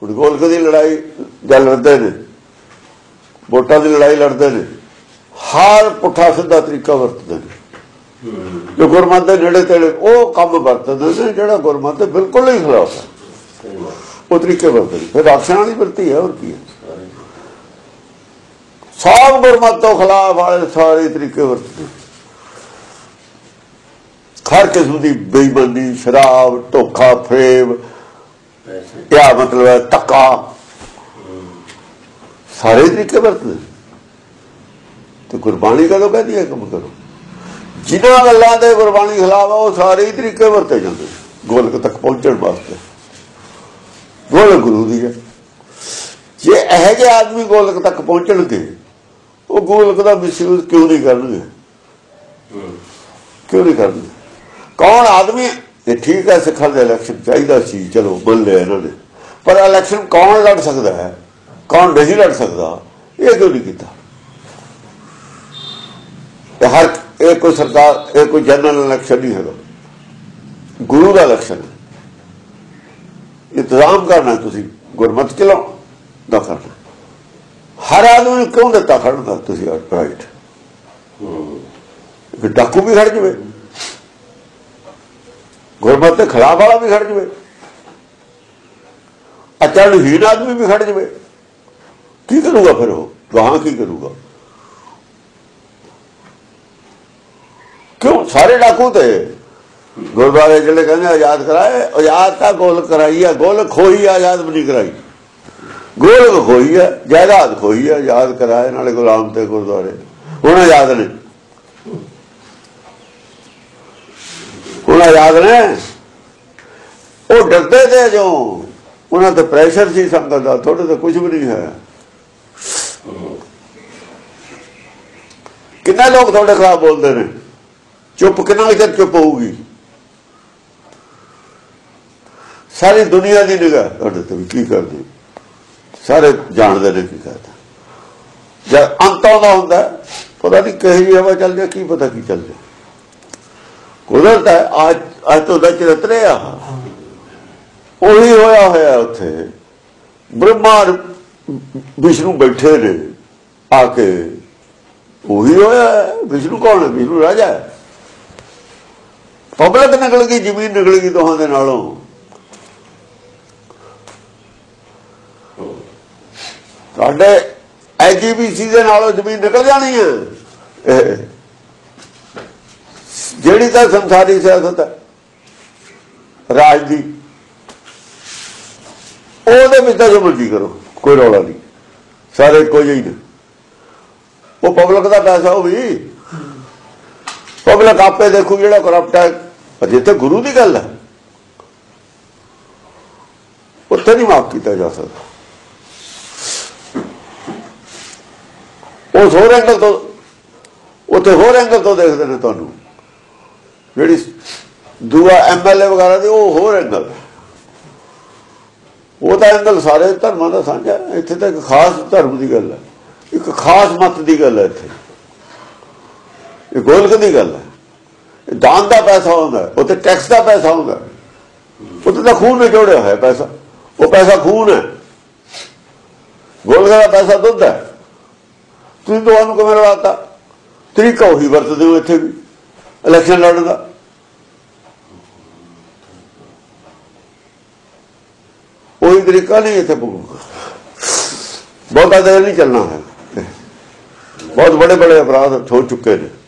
कुछ गोलक की लड़ाई गल लड़ते हैं, वोटां की लड़ाई लड़ते हैं, हर पुठा सीधा तरीका वरतते हैं जो गुरमत के नेड़े तेड़े वो काम वरतते हैं जो गुरमत के बिल्कुल नहीं खिलाफ है, वो तरीके वरतते हैं। फिर राक्षण वाली वृत्ति है और की है, सब गुरमत तो खिलाफ वाले सारे तरीके वरतते हैं। हर किस्म की बेईमानी, शराब, धोखा, फरेब, या मतलब है धक्का, सारे तरीके वरतते हैं। तो गुरबाणी कदों कहती है कम करो, जिन्हों गलों के गुरबाणी खिलाफ है वह सारे ही तरीके वरते जाते गोलक तक पहुंचने वास्ते। गोलक गुरु की है, जे यह जे आदमी गोलक तक पहुंचणगे वो गोलक का मिसयूज क्यों नहीं करनगे, क्यों नहीं करनगे। कौन आदमी ये ठीक है सिखा दे इलेक्शन चाहिए सी, चलो मन लिया इन्होंने, पर इलेक्शन कौन लड़ सकता है कौन नहीं लड़ सकता, यह क्यों नहीं किया। हर एक कोई सरकार, एक कोई जनरल इलेक्शन नहीं है, गुरु का इलेक्शन है। इंतजाम करना तुसी गुरमत चलाओ ना करना, हर आदमी क्यों देता खड़ना तुसी राइट। डाकू भी खड़ जाए, गुरमत के खिलाफ वाला भी खड़ जाए, अचलहीन आदमी भी खड़ जाए, की करूगा फिर वो वहां की करूगा। क्यों सारे डाकू थे गुरुद्वारे जिले कहने आजाद कराए, आजाद का गोलक कराई है, गोलक खोई आजाद भी नहीं कराई, गोलक खोई है जायदाद खोई है, आजाद कराए नाले गुलाम थे गुरुद्वारे हूं आजाद ने, हूं आजाद ने। वो डरते थे जो उन्होंने तो प्रेशर से संगत का, थोड़े तो कुछ भी नहीं है, कितने लोग थोड़े खराब बोलते हैं, चुप कितना चर चुप होगी, सारी दुनिया की निगाह की करते, सारे जानते हैं की करते। जब अंत आता होंगे पता नहीं कहीं भी हवा चल जाए, की पता की चल जाए, कुदरत है। आज अज तो चरित्र उही होया होया, उथे ब्रह्मा विष्णु बैठे ने आके, उही होया। विष्णु कौन है? विष्णु राजा है। पब्लिक निकल गई, जमीन निकल गई दोहां दे नालों। साडे एजीबीसी दे नालों जमीन निकल जानी है, जिहड़ी तां संसारी सियासत है राज दी, ओहदे विच जो मर्जी करो कोई रौला नहीं, सारे कोई ही ने। वो पब्लिक का पैसा हो भी, पब्लिक आपे देखो जो करप्ट है। जिथे गुरु की गल है उत्थे नहीं माफ किया जा सकता, उस होर एंगल तो उत्थे होर एंगल तो देखते हैं। तुहानू जिहड़ी दूआ MLA वगैरह दी वो होर एंगल, वो तो एंगल सारे धर्मां दा सांझा है। इत्थे तो एक खास धर्म की गल है, एक खास मत की गल है, इत्थे ये गोलक की गल है। दान का पैसा होंगे, उसे टैक्स का पैसा होंगे, उसे तो खून में जोड़िया होया पैसा, वो पैसा खून है। गोलक का पैसा दुध है, तुम दोनों किमें लड़ाता, तरीका उही वरतते हो इतने भी इलेक्शन लड़न का। कोई तरीका नहीं इतने, बहुत देर नहीं चलना है, बहुत बड़े बड़े अपराध हो चुके हैं।